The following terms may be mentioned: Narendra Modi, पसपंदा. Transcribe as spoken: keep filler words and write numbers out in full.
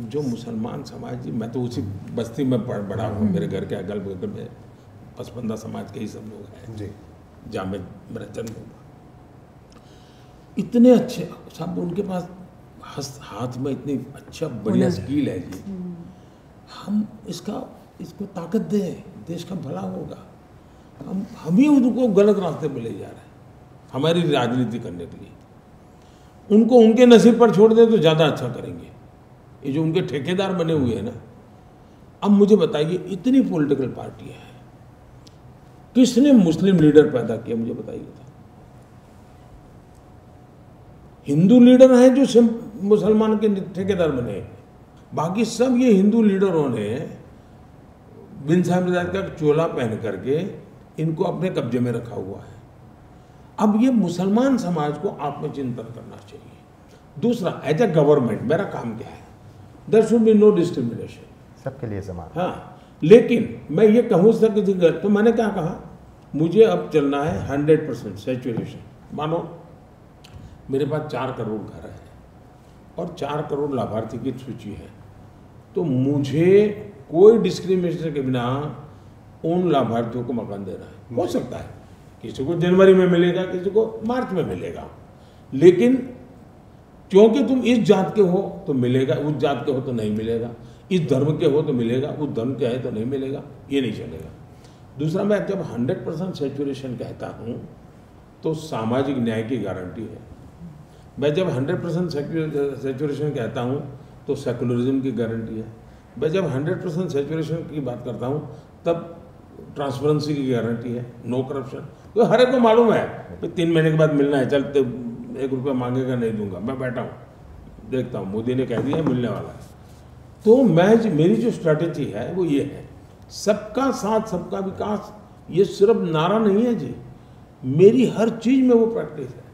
जो मुसलमान समाज, मैं तो उसी बस्ती में बड़ा हूँ, मेरे घर के अगल बगल में पसपंदा समाज के ही सब लोग हैं जी, जामे मेरा जन्म हुआ। इतने अच्छे सब, उनके पास हाथ में इतनी अच्छा बढ़िया स्किल है जी, हम इसका इसको ताकत दें, देश का भला होगा। हम हम ही उनको गलत रास्ते पर ले जा रहे हैं हमारी राजनीति करने के लिए। उनको उनके नसीब पर छोड़ दें तो ज़्यादा अच्छा करेंगे, ये जो उनके ठेकेदार बने हुए हैं ना। अब मुझे बताइए, इतनी पॉलिटिकल पार्टियां हैं, किसने मुस्लिम लीडर पैदा किया मुझे बताइए था? हिंदू लीडर हैं जो मुसलमान के ठेकेदार बने हैं, बाकी सब ये हिंदू लीडरों ने बिन साम्राज्य का चोला पहन करके इनको अपने कब्जे में रखा हुआ है। अब ये मुसलमान समाज को आत्मचिंतन करना चाहिए। दूसरा, एज ए गवर्नमेंट मेरा काम क्या है? There should be no discrimination, सबके लिए समान। हाँ, लेकिन मैं ये कहूँ सर किसी घर, तो मैंने क्या कहा, मुझे अब चलना है हंड्रेड परसेंट सैचुरेशन। मानो मेरे पास चार करोड़ घर है और चार करोड़ लाभार्थी की सूची है, तो मुझे कोई डिस्क्रिमिनेशन के बिना उन लाभार्थियों को मकान देना है। हो सकता है किसी को जनवरी में मिलेगा, किसी को मार्च में मिलेगा, लेकिन क्योंकि तुम इस जात के हो तो मिलेगा, उस जात के हो तो नहीं मिलेगा, इस धर्म के हो तो मिलेगा, उस धर्म के है तो नहीं मिलेगा, ये नहीं चलेगा। दूसरा, मैं जब हंड्रेड परसेंट सैचुरेशन कहता हूँ तो सामाजिक न्याय की गारंटी है। मैं जब हंड्रेड परसेंट सैचुरेशन कहता हूँ तो सेकुलरिज्म की गारंटी है। मैं जब हंड्रेड परसेंट सैचुरेशन की बात करता हूँ तब ट्रांसपेरेंसी की गारंटी है, नो करप्शन। तो हर एक को मालूम है तीन महीने के बाद मिलना है, चलते एक रुपया मांगेगा नहीं दूंगा, मैं बैठा हूँ देखता हूँ, मोदी ने कह दिया मिलने वाला है। तो मैं मेरी जो स्ट्रैटेजी है वो ये है, सबका साथ सबका विकास। ये सिर्फ नारा नहीं है जी, मेरी हर चीज़ में वो प्रैक्टिस है।